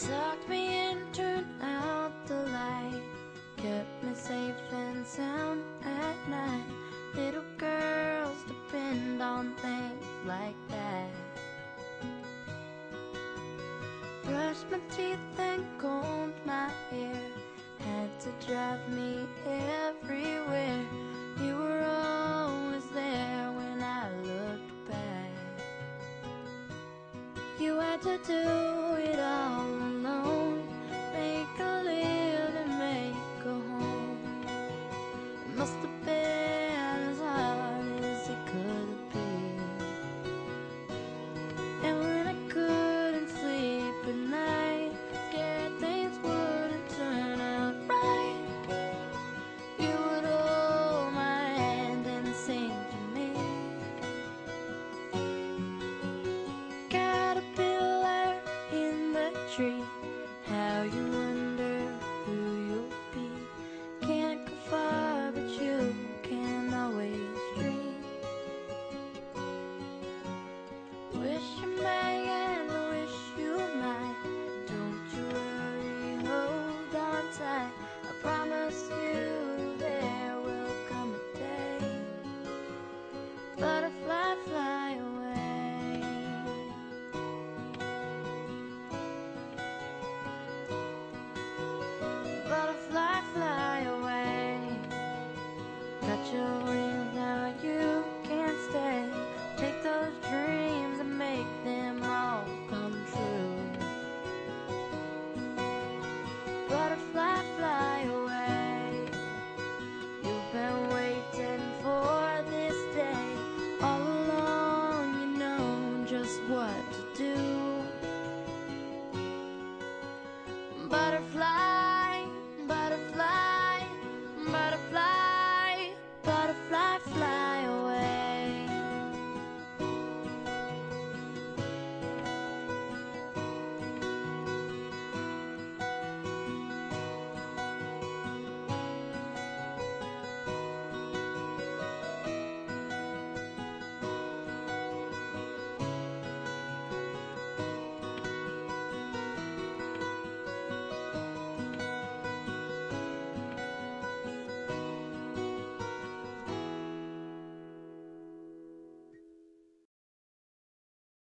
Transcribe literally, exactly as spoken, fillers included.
tuck me in, turn out the light, kept me safe and sound at night. Little girls depend on things like that. Brushed my teeth and combed my hair, had to drive me everywhere. You were always there when I looked back. You had to do it all.